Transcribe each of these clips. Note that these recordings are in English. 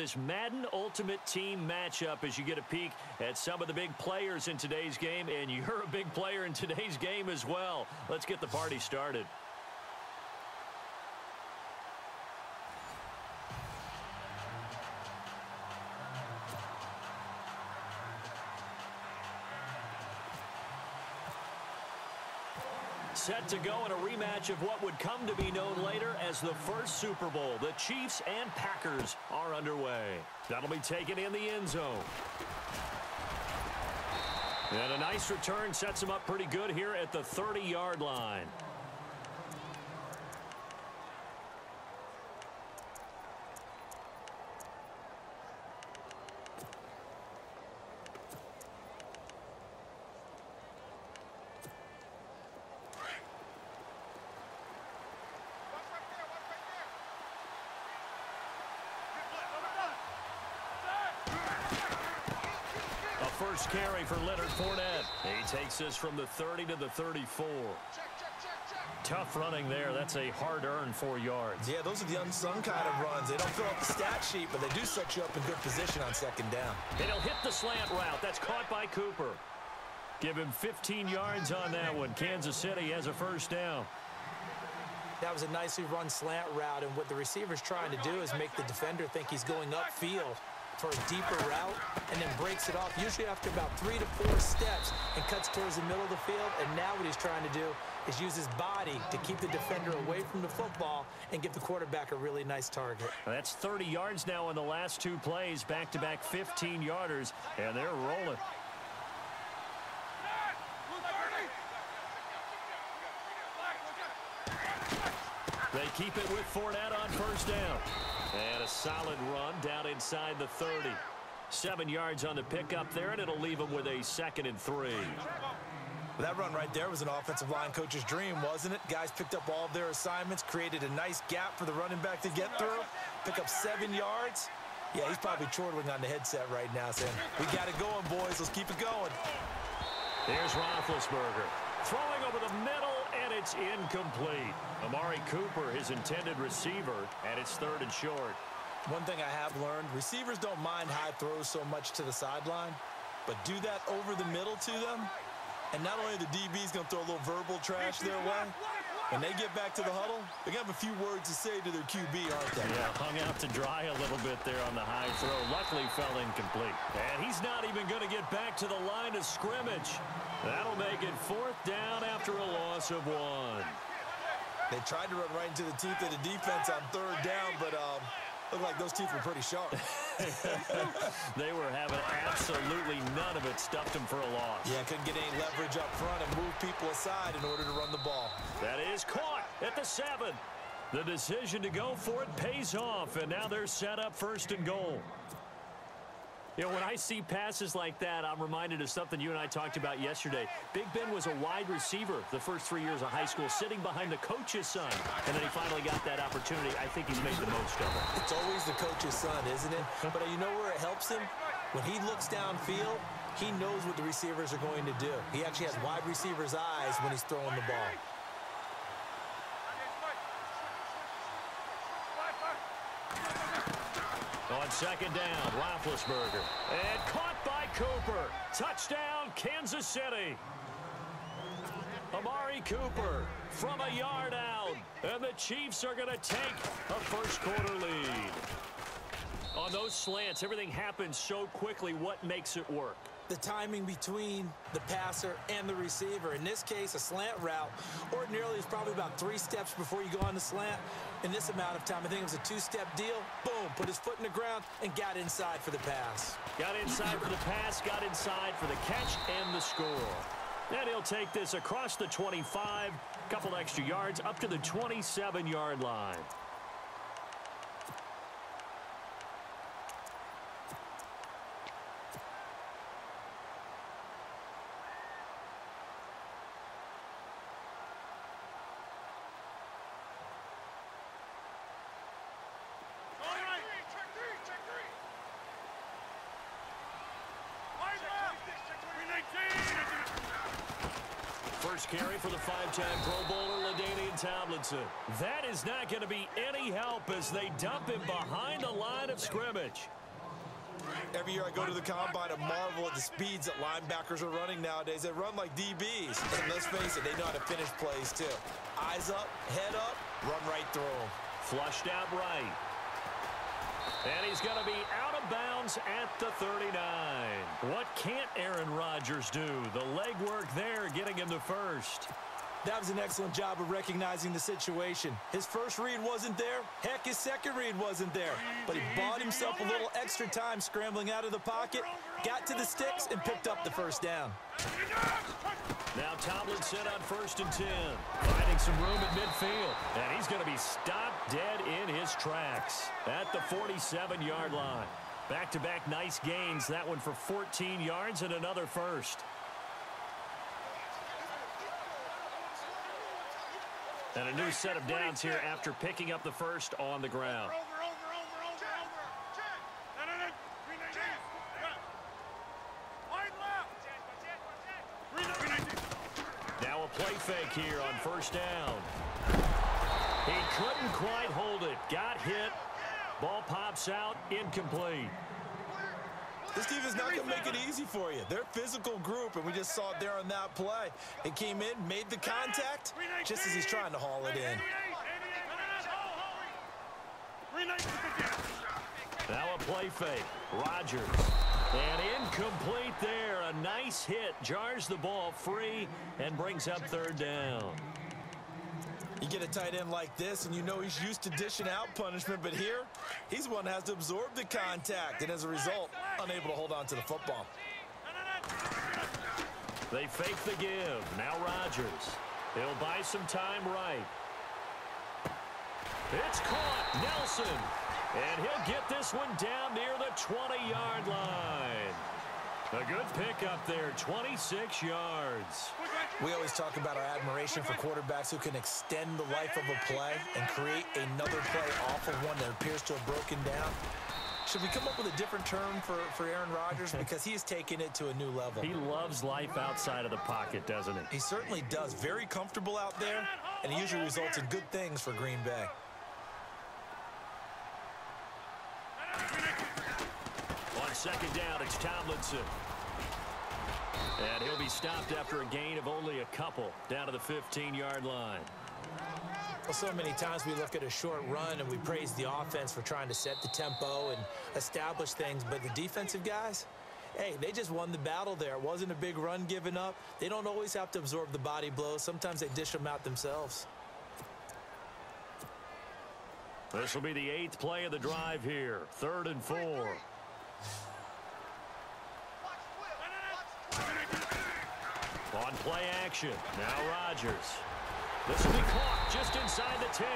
this Madden Ultimate Team matchup as you get a peek at some of the big players in today's game, and you're a big player in today's game as well. Let's get the party started. Set to go in a rematch of what would come to be known later as the first Super Bowl. The Chiefs and Packers are underway. That'll be taken in the end zone. And a nice return sets him up pretty good here at the 30-yard line. First carry for Leonard Fournette. He takes this from the 30 to the 34. Tough running there. That's a hard-earned 4 yards. Yeah, those are the unsung kind of runs. They don't fill up the stat sheet, but they do set you up in good position on second down. And he'll hit the slant route. That's caught by Cooper. Give him 15 yards on that one. Kansas City has a first down. That was a nicely run slant route, and what the receiver's trying to do is make the defender think he's going upfield for a deeper route, and then breaks it off, usually after about 3 to 4 steps, and cuts towards the middle of the field. And now what he's trying to do is use his body to keep the defender away from the football and give the quarterback a really nice target. That's 30 yards now on the last two plays, back-to-back 15-yarders, and they're rolling. They keep it with Fournette on first down. And a solid run down inside the 30. 7 yards on the pickup there, and it'll leave him with a 2nd and 3. That run right there was an offensive line coach's dream, wasn't it? Guys picked up all of their assignments, created a nice gap for the running back to get through, pick up 7 yards. Yeah, he's probably chortling on the headset right now, saying, we got it going, boys. Let's keep it going. There's Roethlisberger. Throwing over the middle, and it's incomplete. Amari Cooper, his intended receiver, and it's 3rd and short. One thing I have learned, receivers don't mind high throws so much to the sideline, but do that over the middle to them, and not only are the DBs going to throw a little verbal trash their way, when they get back to the huddle, they're going to have a few words to say to their QB, aren't they? Yeah, hung out to dry a little bit there on the high throw. Luckily fell incomplete. And he's not even going to get back to the line of scrimmage. That'll make it 4th down after a loss of 1. They tried to run right into the teeth of the defense on 3rd down, but looked like those teeth were pretty sharp. They were having absolutely none of it. Stuffed them for a loss. Yeah, couldn't get any leverage up front and move people aside in order to run the ball. That is caught at the 7. The decision to go for it pays off, and now they're set up 1st and goal. You know, when I see passes like that, I'm reminded of something you and I talked about yesterday. Big Ben was a wide receiver the first 3 years of high school, sitting behind the coach's son. And then he finally got that opportunity. I think he's made the most of it. It's always the coach's son, isn't it? But you know where it helps him? When he looks downfield, he knows what the receivers are going to do. He actually has wide receiver's eyes when he's throwing the ball. On 2nd down, Roethlisberger. And caught by Cooper. Touchdown, Kansas City. Amari Cooper from a yard out. And the Chiefs are going to take a first-quarter lead. On those slants, everything happens so quickly. What makes it work? The timing between the passer and the receiver. In this case, a slant route. Ordinarily, it's probably about 3 steps before you go on the slant. In this amount of time, I think it was a 2-step deal. Boom, put his foot in the ground and got inside for the pass. Got inside for the pass, got inside for the catch and the score. And he'll take this across the 25, a couple extra yards, up to the 27-yard line. first carry for the five-time Pro Bowler, LaDainian Tomlinson. That is not going to be any help as they dump him behind the line of scrimmage. Every year I go to the combine and marvel at the speeds that linebackers are running nowadays. They run like DBs. And let's face it, they know how to finish plays, too. Eyes up, head up, run right through them. Flushed out right. And he's going to be out of bounds at the 39. What can't Aaron Rodgers do? The legwork there getting him to first. That was an excellent job of recognizing the situation. His first read wasn't there. Heck, his second read wasn't there. But he bought himself a little extra time scrambling out of the pocket, got to the sticks, and picked up the first down. Now Tomlinson on 1st and 10. Finding some room at midfield. And he's going to be stopped dead in his tracks at the 47-yard line. Back-to-back nice gains. That one for 14 yards and another first. And a new set of downs here after picking up the first on the ground. Now a play fake here on first down. He couldn't quite hold it. Got hit. Ball pops out. Incomplete. This team is not going to make it easy for you. They're a physical group, and we just saw it there on that play. It came in, made the contact, just as he's trying to haul it in. Now a play fake. Rodgers. And incomplete there. A nice hit. Jars the ball free and brings up third down. You get a tight end like this, and you know he's used to dishing out punishment, but here, he's one that has to absorb the contact, and as a result, unable to hold on to the football. They fake the give. Now Rodgers. He'll buy some time right. It's caught. Nelson. And he'll get this one down near the 20-yard line. A good pickup there, 26 yards. We always talk about our admiration for quarterbacks who can extend the life of a play and create another play off of one that appears to have broken down. Should we come up with a different term for Aaron Rodgers? Because he has taken it to a new level. He loves life outside of the pocket, doesn't he? He certainly does. Very comfortable out there, and he usually results in good things for Green Bay. Second down, it's Tomlinson. And he'll be stopped after a gain of only a couple, down to the 15-yard line. Well, so many times we look at a short run and we praise the offense for trying to set the tempo and establish things, but the defensive guys, hey, they just won the battle there. It wasn't a big run given up. They don't always have to absorb the body blows. Sometimes they dish them out themselves. This will be the 8th play of the drive here, 3rd and 4. On play action. Now Rodgers. This will be caught just inside the 10.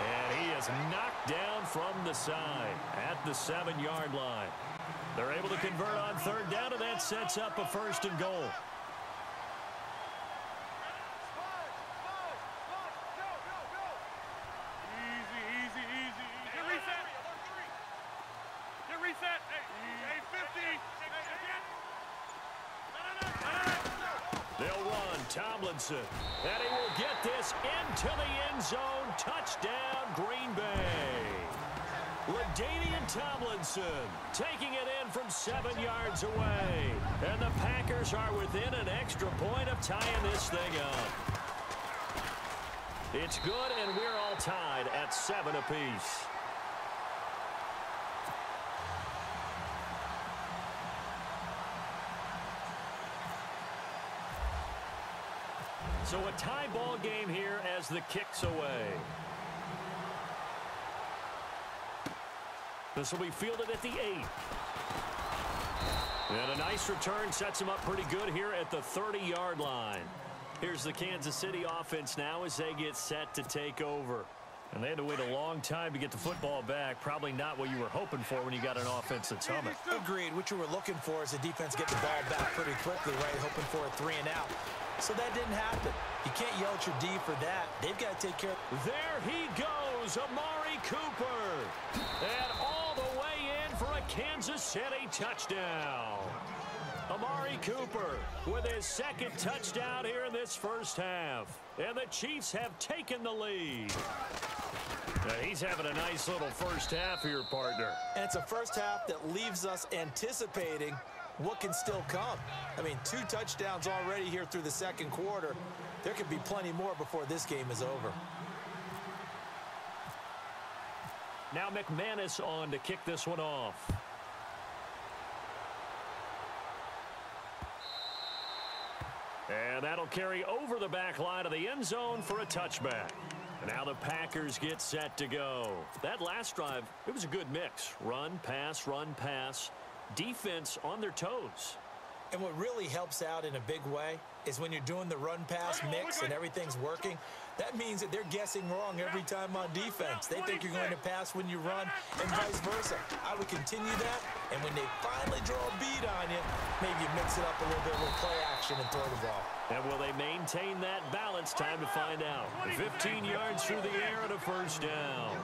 And he is knocked down from the side at the 7-yard line. They're able to convert on third down, and that sets up a 1st and goal. Tomlinson, and he will get this into the end zone. Touchdown, Green Bay. LaDainian Tomlinson taking it in from 7 yards away. And the Packers are within an extra point of tying this thing up. It's good, and we're all tied at 7 apiece. So a tie ball game here as the kick's away. This will be fielded at the 8. And a nice return sets him up pretty good here at the 30-yard line. Here's the Kansas City offense now as they get set to take over. And they had to wait a long time to get the football back. Probably not what you were hoping for when you got an offense that's humming. Agreed. What you were looking for is the defense get the ball back pretty quickly, right? Hoping for a 3-and-out. So that didn't happen. You can't yell at your D for that. They've got to take care of. There he goes, Amari Cooper. And all the way in for a Kansas City touchdown. Amari Cooper with his second touchdown here in this first half. And the Chiefs have taken the lead. Now he's having a nice little first half here, partner. And it's a first half that leaves us anticipating what can still come. I mean, 2 touchdowns already here through the second quarter. There could be plenty more before this game is over. Now McManus on to kick this one off. And that'll carry over the back line of the end zone for a touchback. Now the Packers get set to go. That last drive, it was a good mix. Run, pass, defense on their toes. And what really helps out in a big way is when you're doing the run-pass mix and everything's working, that means that they're guessing wrong every time on defense. They think you're going to pass when you run and vice versa. I would continue that, and when they finally draw a bead on you, maybe you mix it up a little bit with play action and throw the ball. And will they maintain that balance? Time to find out. 15 yards through the air and a first down.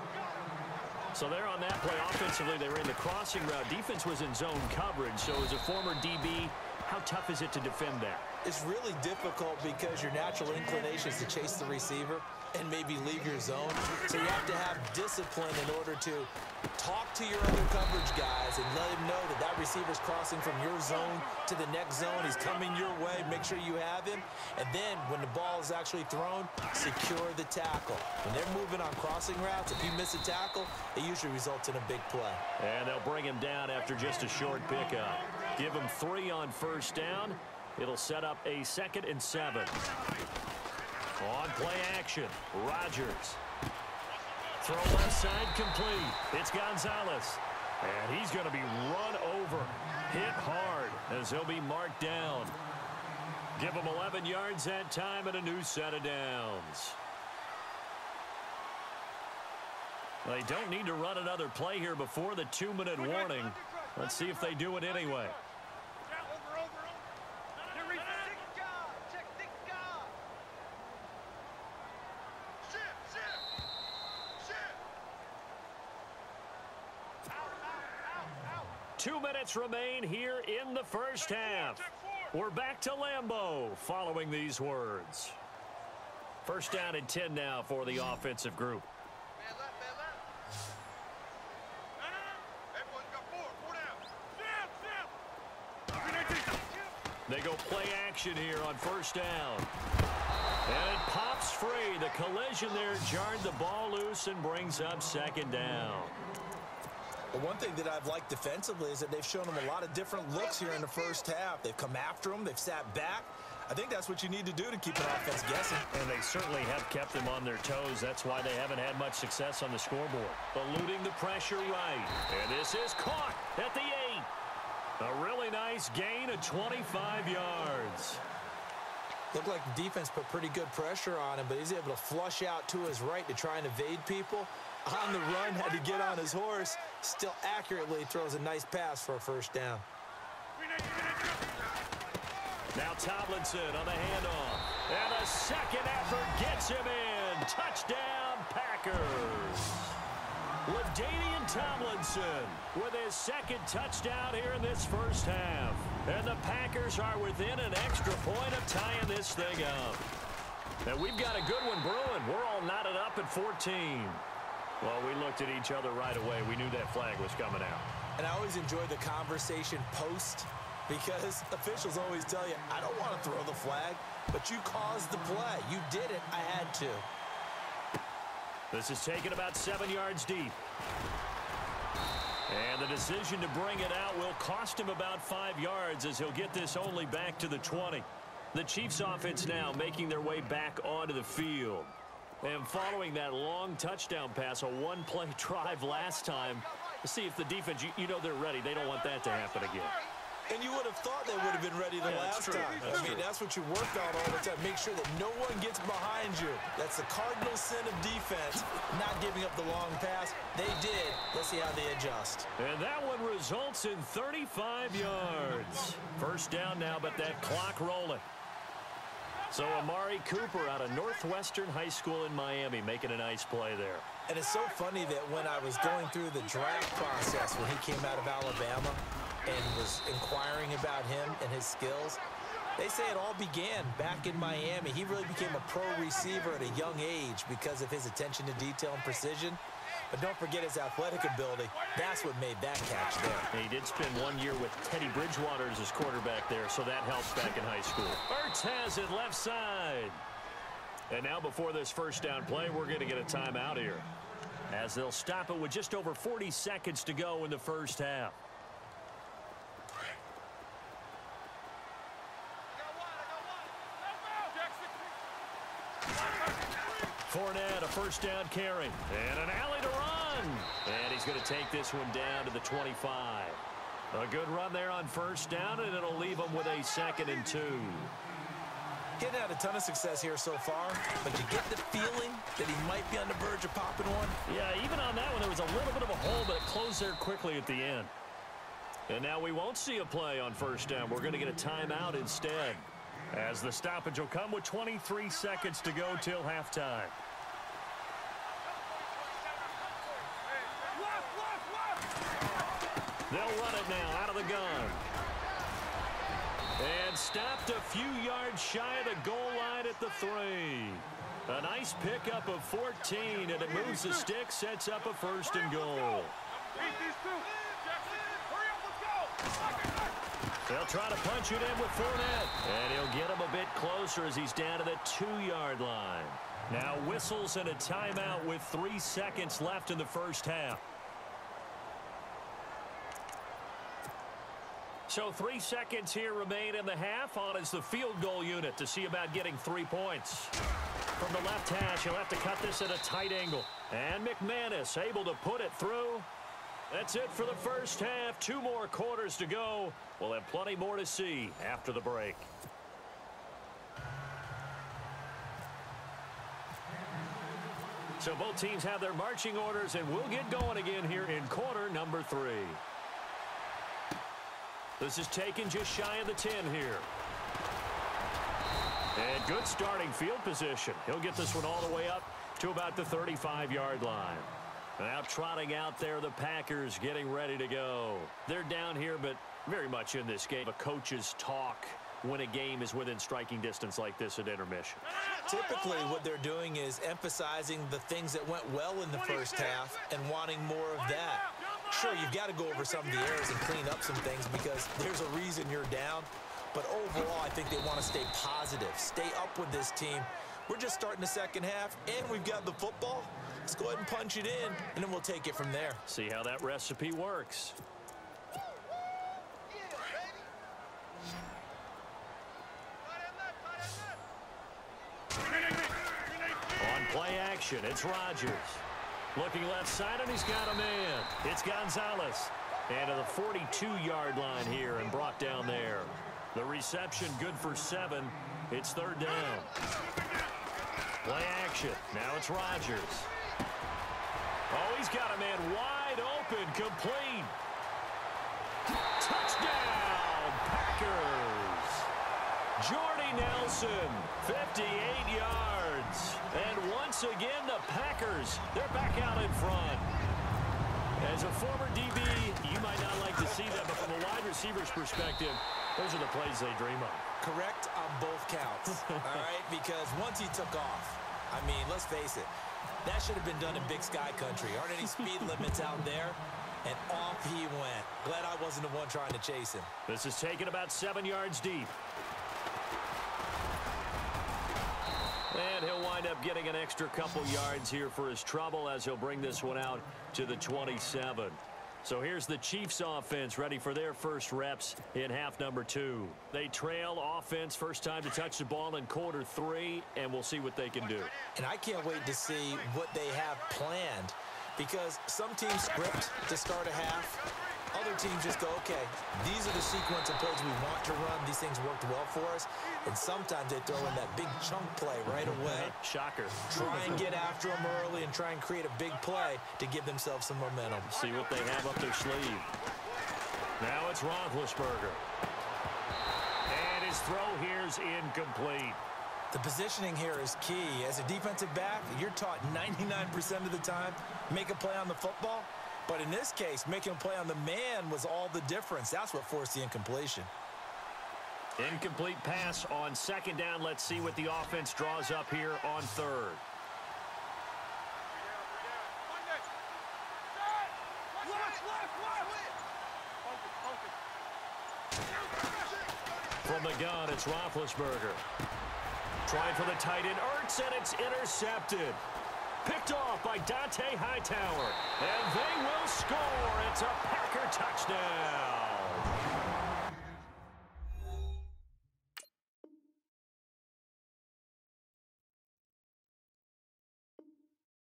So there on that play, offensively, they were in the crossing route. Defense was in zone coverage, so as a former DB, how tough is it to defend that? It's really difficult because your natural inclination is to chase the receiver and maybe leave your zone. So you have to have discipline in order to talk to your other coverage guys and let him know that that receiver's crossing from your zone to the next zone. He's coming your way. Make sure you have him. And then when the ball is actually thrown, secure the tackle. When they're moving on crossing routes, if you miss a tackle, it usually results in a big play. And they'll bring him down after just a short pickup. Give him 3 on first down. It'll set up a 2nd and 7. On play action, Rodgers. Throw left side complete. It's Gonzalez. And he's going to be run over, hit hard, as he'll be marked down. Give him 11 yards that time and a new set of downs. They don't need to run another play here before the 2-minute warning. Let's see if they do it anyway. Remain here in the first half. We're back to Lambeau following these words. First down and 10 now for the offensive group. They go play action here on first down. And it pops free. The collision there jarred the ball loose and brings up 2nd down. But one thing that I've liked defensively is that they've shown them a lot of different looks here in the first half. They've come after them. They've sat back. I think that's what you need to do to keep an offense guessing. And they certainly have kept them on their toes. That's why they haven't had much success on the scoreboard. Eluding the pressure right. And this is caught at the 8. A really nice gain of 25 yards. Looked like the defense put pretty good pressure on him, but he's able to flush out to his right to try and evade people. On the run, had to get on his horse, still accurately throws a nice pass for a first down. Now Tomlinson on the handoff. And a second effort gets him in. Touchdown, Packers. LaDainian Tomlinson with his 2nd touchdown here in this first half. And the Packers are within an extra point of tying this thing up. And we've got a good one brewing. We're all knotted up at 14. Well, we looked at each other right away. We knew that flag was coming out. And I always enjoy the conversation post because officials always tell you, I don't want to throw the flag, but you caused the play. You did it. I had to. This is taken about 7 yards deep. And the decision to bring it out will cost him about 5 yards as he'll get this only back to the 20. The Chiefs offense now making their way back onto the field. And following that long touchdown pass, a one-play drive last time, to see if the defense, you know they're ready. They don't want that to happen again. And you would have thought they would have been ready the last time. That's what you work on all the time. Make sure that no one gets behind you. That's the cardinal sin of defense, not giving up the long pass. They did. Let's see how they adjust. And that one results in 35 yards. First down now, but that clock rolling. So Amari Cooper out of Northwestern High School in Miami making a nice play there. And it's so funny that when I was going through the draft process when he came out of Alabama and was inquiring about him and his skills, they say it all began back in Miami. He really became a pro receiver at a young age because of his attention to detail and precision. But don't forget his athletic ability. That's what made that catch there. And he did spend 1 year with Teddy Bridgewater as his quarterback there, so that helps back in high school. Ertz has it left side. And now before this first down play, we're going to get a timeout here, as they'll stop it with just over 40 seconds to go in the first half. Fournette, a first down carry, and an alley to run. And he's going to take this one down to the 25. A good run there on first down, and it'll leave him with a 2nd and 2. Getting out a ton of success here so far, but you get the feeling that he might be on the verge of popping one. Yeah, even on that one, there was a little bit of a hole, but it closed there quickly at the end. And now we won't see a play on first down. We're going to get a timeout instead, as the stoppage will come with 23 seconds to go till halftime. They'll run it now out of the gun. And stopped a few yards shy of the goal line at the 3. A nice pickup of 14, and it moves the stick, sets up a 1st and goal. They'll try to punch it in with Fournette, and he'll get him a bit closer as he's down to the 2-yard line. Now whistles and a timeout with 3 seconds left in the first half. So 3 seconds here remain in the half. On is the field goal unit to see about getting 3 points. From the left hash, he'll have to cut this at a tight angle. And McManus able to put it through. That's it for the first half. 2 more quarters to go. We'll have plenty more to see after the break. So both teams have their marching orders, and we'll get going again here in quarter number 3. This is taken just shy of the 10 here. And good starting field position. He'll get this one all the way up to about the 35-yard line. Now trotting out there, the Packers getting ready to go. They're down here, but very much in this game. A coach's talk when a game is within striking distance like this at intermission. Typically what they're doing is emphasizing the things that went well in the first half and wanting more of that. Sure, you've got to go over some of the errors and clean up some things because there's a reason you're down. But overall, I think they want to stay positive, stay up with this team. We're just starting the second half, and we've got the football. Let's go ahead and punch it in, and then we'll take it from there. See how that recipe works. On play action, it's Rodgers. Looking left side, and he's got a man. It's Gonzalez. And to the 42-yard line here, and brought down there. The reception good for 7. It's 3rd down. Play action. Now it's Rodgers. Oh, he's got a man wide open. Complete. Touchdown, Packers. Jordy Nelson, 58 yards. And once again, the Packers, they're back out in front. As a former DB, you might not like to see that, but from a wide receiver's perspective, those are the plays they dream of. Correct on both counts, all right? Because once he took off, I mean, let's face it, that should have been done in Big Sky Country. Aren't any speed limits out there? And off he went. Glad I wasn't the one trying to chase him. This is taken about 7 yards deep. And he'll wind up getting an extra couple yards here for his trouble as he'll bring this one out to the 27. So here's the Chiefs offense ready for their first reps in half number 2. They trail offense, first time to touch the ball in quarter 3, and we'll see what they can do. And I can't wait to see what they have planned, because some teams script to start a half. Other teams just go, okay, these are the sequence of plays we want to run. These things worked well for us. And sometimes they throw in that big chunk play right away. Shocker. Try and get after them early and try and create a big play to give themselves some momentum. See what they have up their sleeve. Now it's Roethlisberger. And his throw here's incomplete. The positioning here is key. As a defensive back, you're taught 99% of the time, make a play on the football. But in this case, making a play on the man was all the difference. That's what forced the incompletion. Incomplete pass on second down. Let's see what the offense draws up here on third. From the gun, it's Roethlisberger. Trying for the tight end, Ertz, and it's intercepted. Picked off by Dante Hightower. And they will score. It's a Packer touchdown.